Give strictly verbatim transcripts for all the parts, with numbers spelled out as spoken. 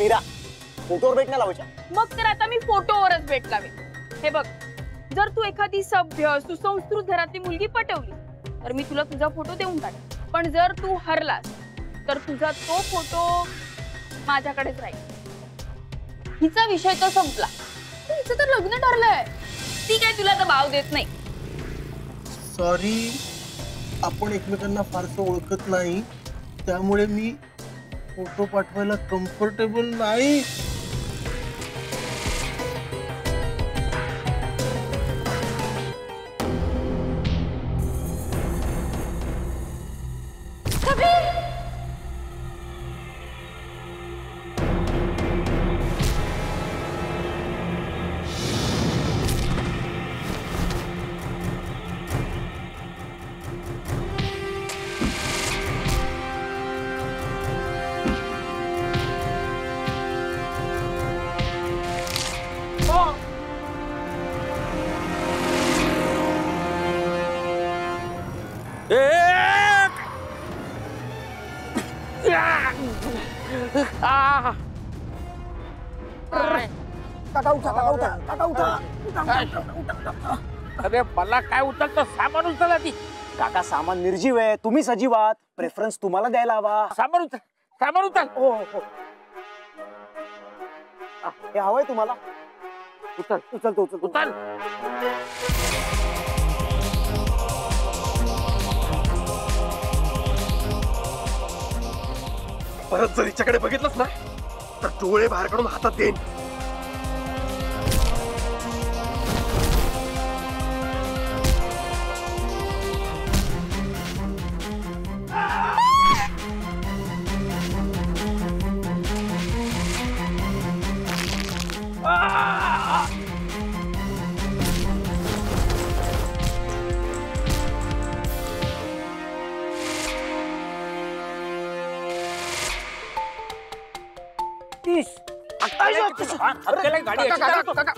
मीरा फोटोवर भेट नाही मग तर आता मी फोटोवरच भेट लावेन। हे बघ, जर तू एखादी सभ्य सुसंस्कृत घरातली मुलगी पटवली तर मी तुला तुझा फोटो देऊन टाकेन, पण जर तू हरलास तर तुझा तो फोटो माझ्याकडेच राहील। हिचा विषय तो संपला, हिचं तर लग्न ठरलंय, ती काय तुला दबाव देत नाही। सॉरी, आपण एकमेकांना फारसं ओळखत नाही त्यामुळे मी फोटो पाठवायला कम्फर्टेबल नाही। काका उठा, काका उठा, काका उठा, उठा। अरे मला काय उचलतो, सामान उचला ती। काका सामान निर्जीव आहे, तुम्ही सजीव आहात, प्रेफरन्स तुम्हाला द्यायला हवा। सामान उचल, सामान उचल। हो हो, हे हवंय तुम्हाला, उचल उचल तो उचल उचल। परत जर हिच्याकडे बघितलंच ना तर डोळे बाहेर काढून हातात देईन।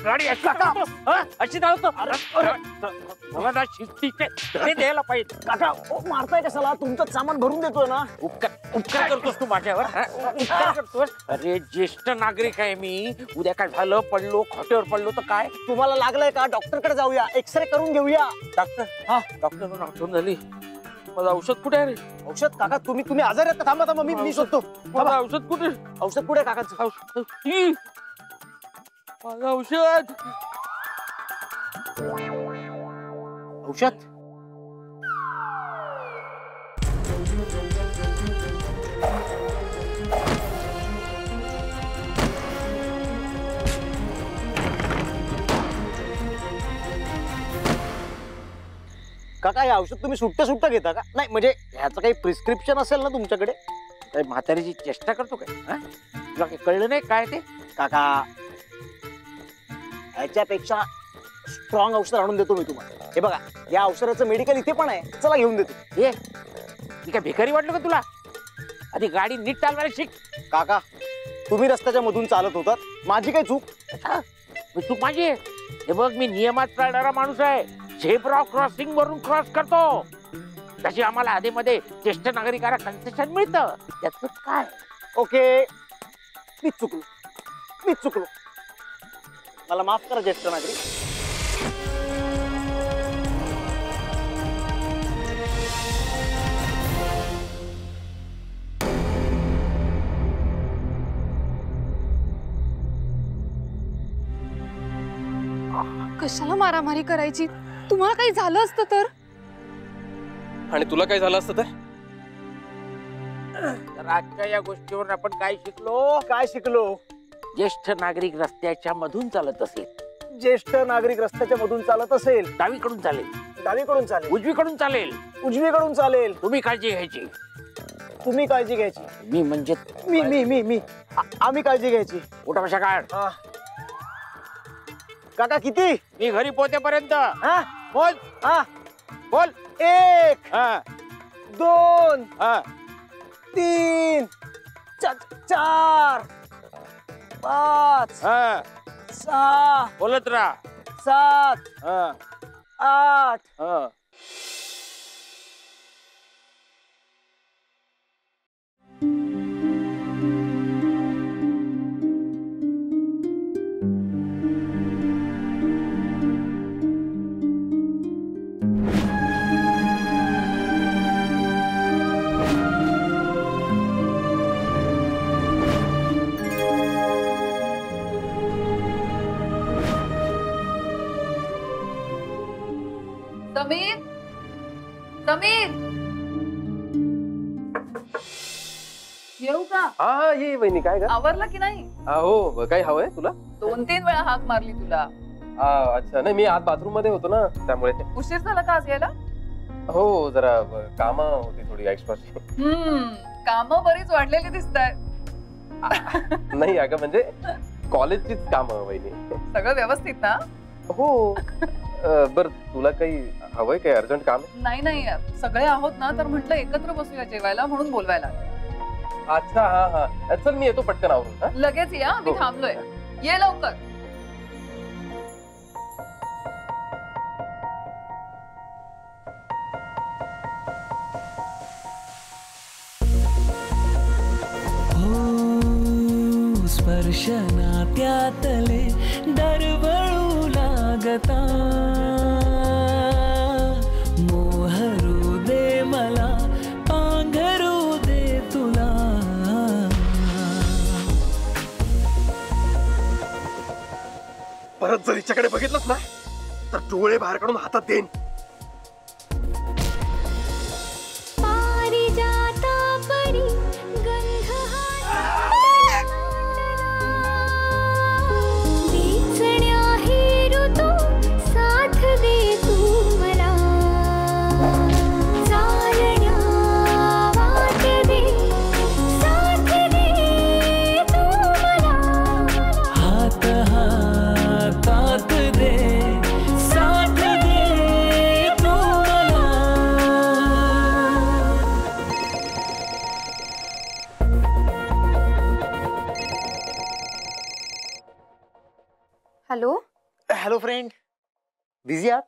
गाड़ी अच्छी द्यायला पाहिजे। काका मारताय कशाला, तुमचं सामान भरून देतोय ना। उपकार उपकार करतोस तू माझ्यावर, उपकार करतोस। अरे ज्येष्ठ नागरिक आहे मी, उद्या काय झालं पडलो खोटेवर पडलो तर काय? तुम्हाला लागलंय का? डॉक्टरकडे जाऊया, एक्सरे करून घेऊया। डॉक्टर? हा डॉक्टर म्हणून आठवण झाली, माझं औषध कुठे आहे रे? औषध? काका तुम्ही तुम्ही आजारी आहात, थांबा थांबा मी मी शोधतो। माझं औषध कुठे? औषध कुठे काकाचं? औषध, माझं औषध। औषध? काका हे औषध तुम्ही सुट्ट सुट्ट घेता का? नाही म्हणजे ह्याचं काही प्रिस्क्रिप्शन असेल ना तुमच्याकडे? काय म्हातारीची चेष्टा करतो काय? तुला काही कळलं नाही काय ते? काका ह्याच्यापेक्षा स्ट्रॉंग औषध आणून देतो मी तुम्हाला। हे बघा, या औषधाचं मेडिकल इथे पण आहे, चला घेऊन देतो। ये मी काय भिकारी वाटलं का तुला? आधी गाडी नीट चालवायला शिक। काका तुम्ही रस्त्याच्या मधून चालत होतात, माझी काय चूक? चूक माझी? हे बघ मी नियमात चालणारा माणूस आहे, झेब्रा क्रॉसिंग वरून क्रॉस करतो, तशी आम्हाला आधी मध्ये ज्येष्ठ नागरिकाला कन्सेशन मिळतं, त्याचं काय? ओके मी चुकलो, मी चुकलो, मला माफ करा ज्येष्ठ नागरिक। कशाला मारामारी करायची? तुम्हाला काही झालं असतं तर? आणि तुला काय झालं असतं तर? आजच्या या गोष्टीवर आपण काय शिकलो? काय शिकलो? ज्येष्ठ नागरिक रस्त्याच्या मधून चालत असेल, ज्येष्ठ नागरिक रस्त्याच्या मधून चालत असेल, डावीकडून चालेल, डावीकडून चालेल, उजवीकडून चालेल, उजवीकडून चालेल। तुम्ही काळजी घ्यायची, तुम्ही काळजी घ्यायची। मी म्हणजे मी मी मी मी आम्ही काळजी घ्यायची। कुठं कशा काढ काका किती? मी घरी पोहोचेपर्यंत बोल। हा बोल। एक, दोन, तीन, चार, पाच, सहा, बोलत राहा, सात, आठ। येऊ का? हा ये वहिनी काय ग आवरला की नाही? हो काय हवंय तुला? दोन तीन वेळा हाक मारली तुला। अच्छा नाही मी आज बाथरूम मध्ये होतो ना त्यामुळे। उशीर झाला का आज यायला? हो जरा काम होती थोडी एक्स्ट्रा। हम्म काम बरीच वाढलेली दिसतात। नाही अगं म्हणजे कॉलेजचीच काम वहिनी। सगळं व्यवस्थित ना? हो बर तुला काही हवंय काय अर्जंट काम? नाही नाही सगळे आहोत ना तर म्हटलं एकत्र बसूया जेवायला म्हणून बोलवायला। अच्छा हाँ हाँ चल मी येतो पटकन आवरून। लगेच या मी थांबलोय ये लवकर। ओ स्पर्शना त्यातले दरवळू लागता मोहरू दे मला पांघरू दे तुला परत जर हिच्याकडे बघितलंस ना तर डोळे बाहेर काढून हातात देईन। हेलो हेलो फ्रेंड बिजी आहात?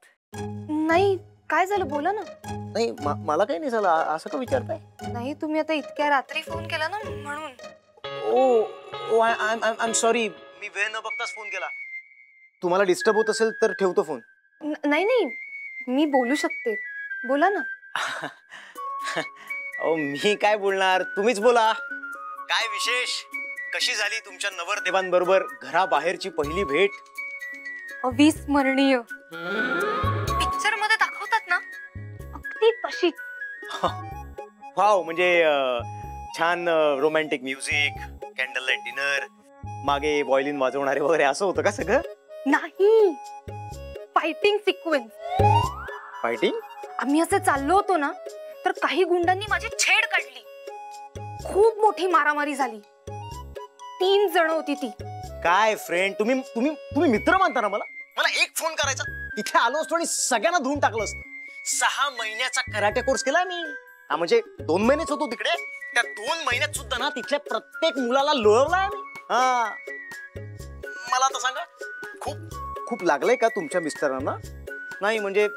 नाही काय झालं बोला ना। नाही मला काही नाही झालं असं का विचारताय? नाही तुम्ही आता इतक्या रात्री फोन केला ना म्हणून। ओ ओ आय आय एम सॉरी मी वेळ न बघताच फोन केला। तुम्हाला डिस्टर्ब होत असेल तर ठेवतो फोन। नाही नाही मी बोलू शकते बोला ना। ओ मी काय बोलणार तुम्हीच बोला। काय विशेष कशी झाली तुमच्या नवरदेवांबरोबर घराबाहेरची पहिली भेट? अविस्मरणीय। पिक्चर मध्ये दाखवतात ना अगदी तशी। वाव म्हणजे छान romantic music candle light dinner मागे व्हायोलिन वाजवणारे वगैरे असं होतं का सगळं? नाही फायटिंग सिक्वेन्स। फायटिंग? आम्ही असं चाललो होतो ना तर काही गुंडांनी माझी छेड काढली। खूप मोठी मारामारी झाली। तीन जण होती ती। काय फ्रेंड तुम्ही तुम्ही तुम्ही मित्र मानता ना मला? मला एक फोन करायचा इथे आलो असतो आणि सगळ्यांना धुवून टाकलं असतं। सहा महिन्याचा कराटे कोर्स केला मी। हा म्हणजे दोन महिनेच होतो तिकडे त्या दोन महिन्यात सुद्धा ना तिथल्या प्रत्येक मुलाला लोळवलाय मी। हा मला तर सांगा खूप खूप लागलंय का तुमच्या मिस्टरांना? नाही म्हणजे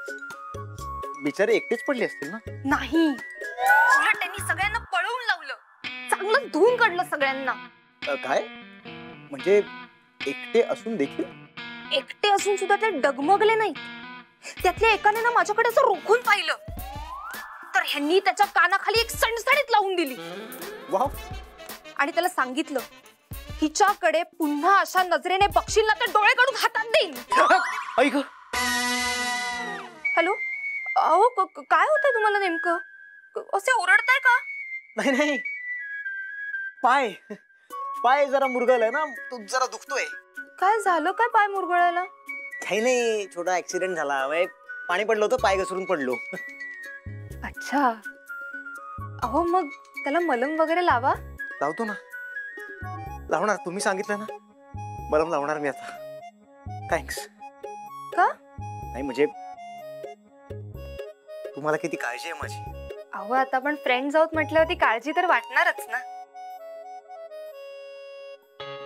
बिचारे एकटेच पडले असतील ना? नाही उलट त्यांनी सगळ्यांना पळवून लावलं चांगलं धुवून काढलं सगळ्यांना। काय म्हणजे एकटे असून देखील? एकटे असून सुद्धा ते डगमगले नाहीत। त्यातल्या एकाने ना माझ्याकडे असं रोखून पाहिलं तर ह्यांनी त्याच्या कानाखाली एक सणसणीत लावून दिली। वाव। आणि त्याला सांगितलं हिच्याकडे पुन्हा अशा नजरेने बघशील ना तर डोळे काढून हातात देईन। ऐक हॅलो अहो काय होतंय तुम्हाला नेमकं? असे ओरडताय का? नाही नाही पाय पाय जरा मुरगळलाय ना तो जरा दुखतोय। काय झालं काय पाय मुरगळायला? काही नाही छोटा ऍक्सिडेंट झाला। पाणी पडलं होतं पाय घसरून पडलो। अच्छा अहो मग त्याला मलम वगैरे लावा। लावतो ना लावणार तुम्ही सांगितलं ना मलम लावणार मी आता। थँक्स। का? नाही म्हणजे तुम्हाला किती काळजी आहे माझी। अहो आता आपण फ्रेंड्स आहोत म्हटल्यावरती काळजी तर वाटणारच ना।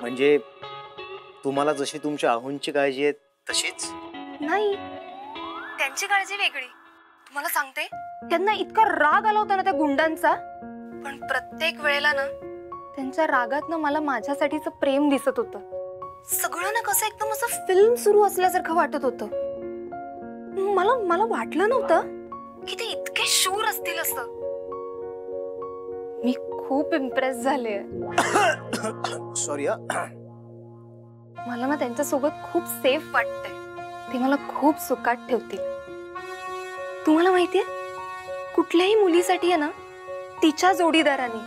म्हणजे तुम्हाला जशी तुमच्या आहुंची काळजी आहे तशीच? नाही त्यांची काळजी वेगळी। तुम्हाला सांगते त्यांना इतका राग आला होता ना त्या गुंडांचा पण प्रत्येक वेळेला ना त्यांच्या रागात ना मला माझ्यासाठीचं प्रेम दिसत होतं। सगळं ना कसं एकदम असं फिल्म सुरू असल्यासारखं वाटत होतं। मला मला वाटलं नव्हतं की ते इतके शूर असतील असं। मी खूप इम्प्रेस झाले। सॉरी हा मला ना त्यांच्या सोबत खूप सेफ वाटतंय। ते मला खूप सुखात ठेवतील। तुम्हाला माहितीये कुठल्याही मुलीसाठी आहे ना तिच्या जोडीदाराने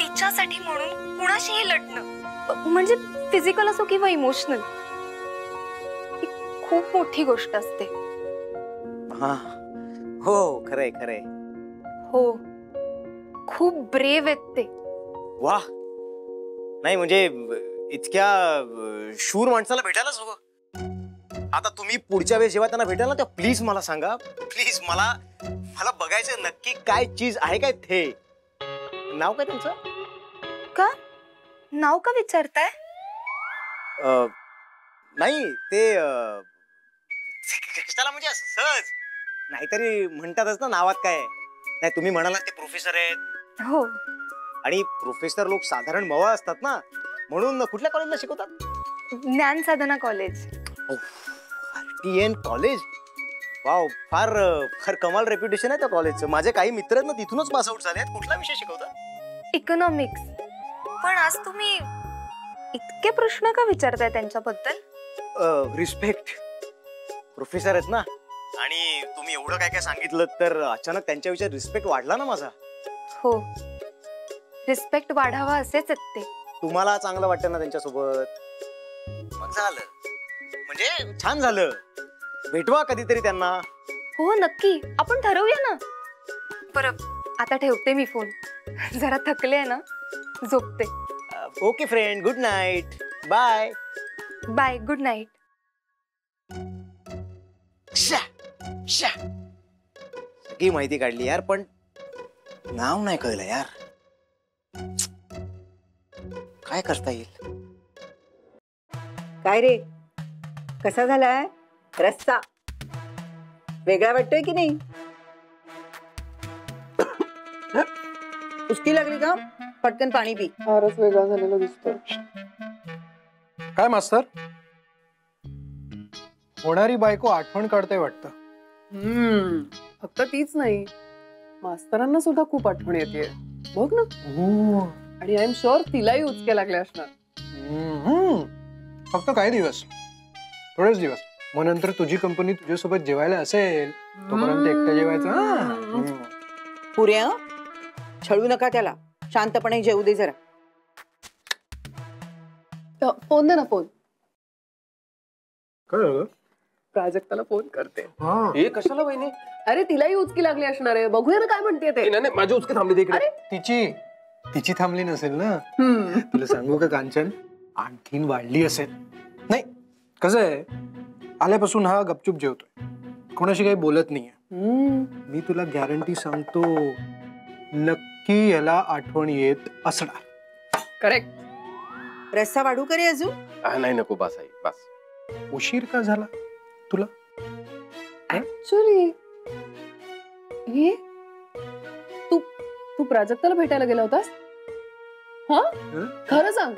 तिच्यासाठी म्हणून कुणाशीही लढणं म्हणजे फिजिकल असो किंवा इमोशनल खूप मोठी गोष्ट असते। हां हो खरे खरे हो खूप ब्रेव आहेत ते। वाह नाही म्हणजे इतक्या शूर माणसाला भेटायलाच हवं। आता तुम्ही पुढच्या वेळेस जेव्हा त्यांना भेटाल ना तेव्हा प्लीज मला सांगा प्लीज मला मला बघायचं नक्की काय चीज आहे काय थे। नाव काय तुमचं? का नाव का विचारताय? नाही ते कशाला म्हणजे सहज नाहीतरी म्हणतातच ना नावात काय नाही। तुम्ही म्हणालात ते प्रोफेसर आहेत हो आणि प्रोफेसर लोक साधारण मवा असतात ना म्हणून कुठल्या कॉलेजला शिकवतात? Gyan Sadhana college. RTN college wow फार फार कमाल रेप्युटेशन आहे त्या कॉलेजचं। माझे काही मित्र आहेत ना तिथूनच पास आउट झाले आहेत। कुठला विषय शिकवतात? इकॉनॉमिक्स। पण आज तुम्ही इतके प्रश्न का विचारताय त्यांच्याबद्दल? रिस्पेक्ट प्रोफेसर आहेत ना आणि तुम्ही एवढं काय काय सांगितलं तर अचानक त्यांच्याविषयी रिस्पेक्ट वाढला ना माझा। हो रिस्पेक्ट वाढावा असेच असते। तुम्हाला चांगलं वाटतं ना त्यांच्यासोबत मग झालं म्हणजे छान झालं। भेटवा कधीतरी त्यांना। हो नक्की आपण ठरवूया ना। पर आता ठेवते मी फोन जरा थकले आहे ना झोपते। Okay friend good night bye bye good night. सगळी माहिती काढली यार पण नाव नाही कळलं यार काय करता येईल। काय रे कसा झालाय रस्सा वेगळा वाटतोय की नाही? उसकी लागली का पटकन पाणी पी। फारच वेगळा झालेला दिसतो। काय मास्तर होणारी बायको आठवण काढते वाटतं। हम्म फक्त तीच नाही मास्तरांना सुद्धा खूप आठवण येते बघ ना। आणि आय एम शुअर तिलाही उचके लागले असणार। फक्त काही दिवस थोडेच दिवस मग नंतर तुझी कंपनी तुझ्यासोबत जेवायला असेल तोपर्यंत एकटा जेवायचं। पुऱ्या छळू नका त्याला शांतपणे जेवू दे जरा। फोन दे ना फोन। काय झालं? प्राजक्ताला फोन करते। हे कशाला वहिनी? अरे तिलाही उचकी लागली असणार आहे बघूया ना काय म्हणते ते। नाही नाही माझी उचकी थांबली ते इकडे तिची तिची थांबली नसेल ना। तुला सांगू का कांचन आणखीन वाढली असेल। नाही कसं आहे आल्यापासून हा गपचूप जेवतोय कोणाशी काही बोलत नाहीये। मी तुला गॅरंटी सांगतो नक्की याला आठवण येत असणार। करेक्ट। रस्सा वाढू करे अजून? नाही नको बस आई बस। उशीर का झाला तुला? ऍक्च्युअली हे तू तू प्राजक्ताला भेटायला गेला होतास? हां खरं सांग।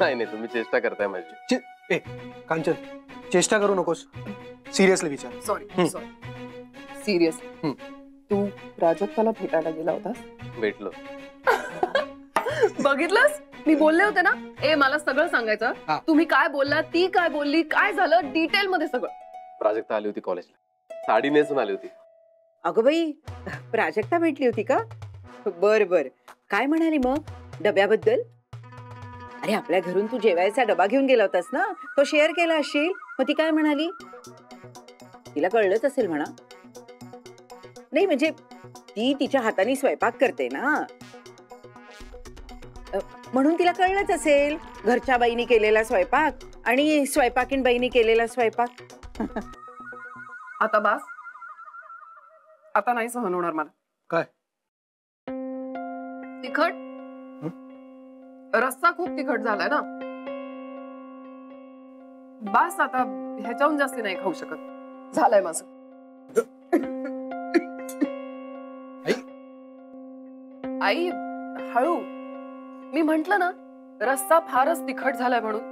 नाही नाही तुम्ही चेष्टा करताय माझी। ए कांचन चेष्टा करू नकोस सिरियसली विचार। Sorry sorry serious. तू प्राजक्ताला भेटायला गेला होतास? भेटलो। बघितलंस मी बोलले होते ना ए मला सगळं सांगायचं तुम्ही काय बोललात ती काय बोलली काय झालं डिटेल मध्ये सगळं। प्राजक्ता आली होती कॉलेजला साडी नेसून आली होती। अगं बाई प्राजक्ता भेटली होती का? बर बर काय म्हणाली मग डब्याबद्दल? अरे आपल्या घरून तू जेवायचा डबा घेऊन गेला होतास ना तो शेअर केला असेल मग ती काय म्हणाली? तिला कळलंच असेल म्हणा। नाही म्हणजे ती तिच्या हाताने स्वयंपाक करते ना म्हणून तिला कळलंच असेल घरच्या बाईनी केलेला स्वयंपाक आणि स्वयंपाकीन बाईनी केलेला स्वयंपाक। आता बास आता नाही सहन होणार मला। काय तिखट रस्सा खूप तिखट झालाय ना बास आता ह्याच्याहून जास्त नाही खाऊ शकत झालंय माझं। आई आई हळू मी म्हंटल ना रस्सा फारच तिखट झालाय म्हणून।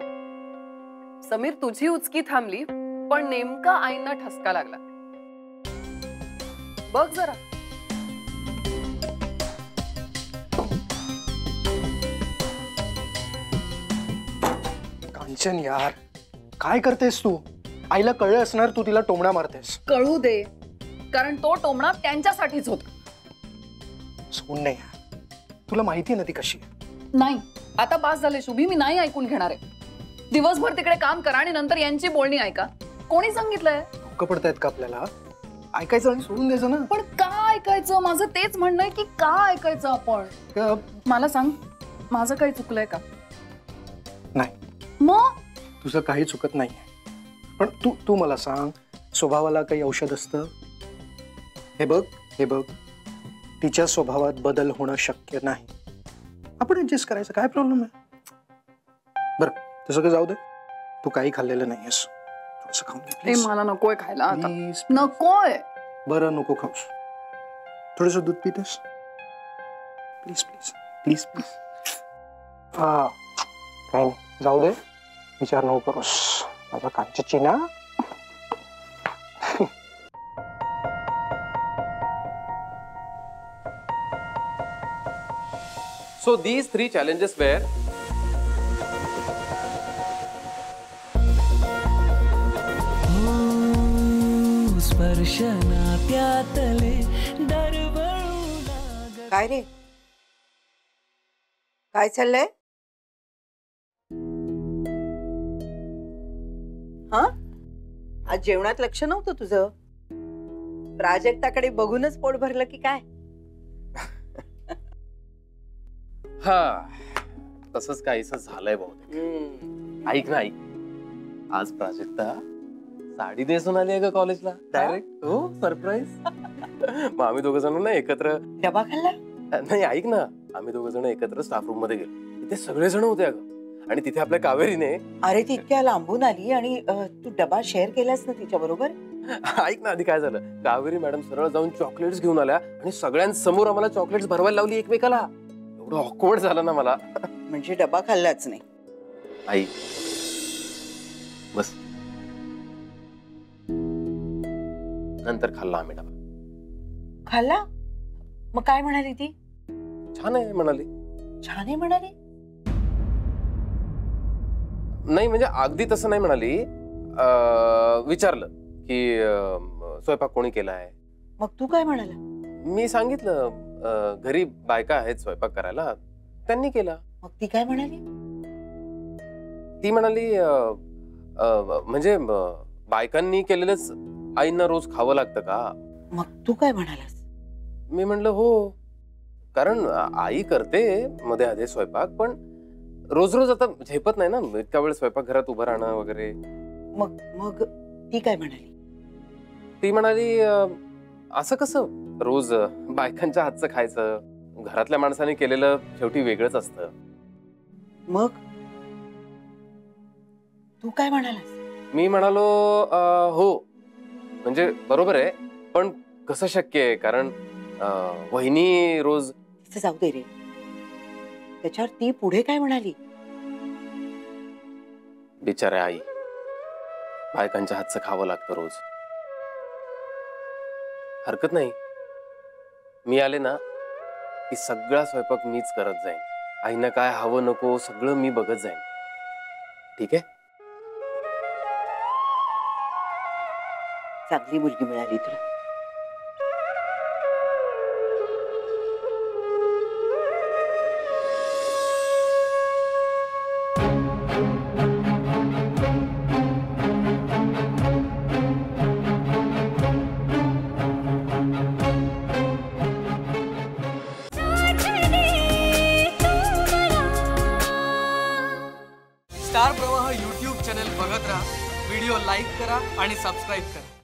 समीर तुझी उचकी थांबली पण नेमका आईंना ठसका लागला बघ जरा। कांचन यार काय करतेस तू? आईला कळलं असणार तू तिला टोमणा मारतेस। कळू दे कारण तो टोमणा त्यांच्यासाठीच होता। सून नाही तुला माहिती ना ती कशी नाही। आता बास झाले शुभी, मी नाही ऐकून घेणार आहे। दिवसभर तिकडे काम करा आणि नंतर यांची बोलणी ऐका। कोणी सांगितलंय? धक्का पडतायत का आपल्याला? ऐकायचं आणि सोडून द्यायचं ना। पण का ऐकायचं? माझं तेच म्हणणं आहे की का ऐकायचं आपण? मला सांग माझं काही चुकलंय का? नाही। मग तुझं काही चुकत नाहीये, पण तू तू मला सांग स्वभावाला काही औषध असतं? हे बघ हे बघ तिच्या स्वभावात बदल होणं शक्य नाही, आपण ऍडजस्ट करायचं, काय प्रॉब्लेम आहे? बरं तसं काय जाऊ दे, तू काही खाल्लेलं नाहीस, थोडंसं खाऊन घे प्लीज। मला नकोय खायला आता, नकोय। बरं नको खाऊस, थोडंसं दूध पितेस प्लीज प्लीज प्लीज प्लीज। हा काय जाऊ दे, विचार नको करूस माझा कांचची ना। So these three challenges were काय रे काय चाललंय? हा आज जेवणात लक्ष नव्हतं तुझं, प्राजक्ताकडे बघूनच पोट भरलं की काय? हा तसंच काहीसं झालंय बहुतेक। ऐक ना ऐक, आज प्राजक्ता साडी नेसून आली आहे का कॉलेजला डायरेक्ट। हो सरप्राईज। मग आम्ही दोघ जण ना एकत्र डबा खाल्ला। नाही ऐक ना, आम्ही दोघ जण एकत्र स्टाफ रूम मध्ये गेलो, तिथे सगळेजण होते अगं, आणि तिथे आपल्या कावेरीने। अरे ती इतक्या लांबून आली आणि तू डबा शेअर केलास ना तिच्या बरोबर? ऐक ना आधी काय झालं, कावेरी मॅडम सरळ जाऊन चॉकलेट्स घेऊन आल्या आणि सगळ्यांसमोर आम्हाला चॉकलेट्स भरवायला लावली एकमेकाला। ऑकवर्ड झालं ना मला, म्हणजे डबा खाल्लाच नाही। आई बस नंतर खाल्ला आम्ही डबा। खाल्ला? मग काय म्हणाली ती? छान आहे म्हणाली। छान आहे म्हणाली? नाही म्हणजे अगदी तसं नाही म्हणाली, विचारलं की स्वयंपाक कोणी केलाय? मग तू काय म्हणाला? मी सांगितलं घरी बायका आहेत स्वयंपाक करायला, त्यांनी केला। मग ती काय म्हणाली? ती म्हणाली म्हणजे बायकांनी केलेलंच आईंना रोज खावं लागतं का? मग तू काय म्हणालास? मी म्हणलं हो, कारण आई करते मध्ये आधी स्वयंपाक, पण रोज रोज आता झेपत नाही ना इतका वेळ स्वयंपाक घरात उभं राहणं वगैरे। मग मग ती काय म्हणाली? ती म्हणाली असं कसं रोज बायकांच्या हातचं खायचं, घरातल्या माणसाने केलेलं शेवटी वेगळंच असतं। मग तू काय म्हणालास? मी म्हणालो हो म्हणजे बरोबर आहे, पण कसं शक्य आहे कारण वहिनी रोज। जाऊ दे रे, त्याच्यावर ती पुढे काय म्हणाली? बिचारा आई, बायकांच्या हातचं खावं लागतं रोज। हरकत नाही, मी आले ना की सगळा स्वयंपाक मीच करत जाईन, आईना काय हवं नको सगळं मी बघत जाईन, ठीक आहे? चांगली मुलगी मिळाली तुला। स्टार प्रवाह यूट्यूब चॅनल बघत राहा, व्हिडिओ लाईक करा आणि सबस्क्राईब करा।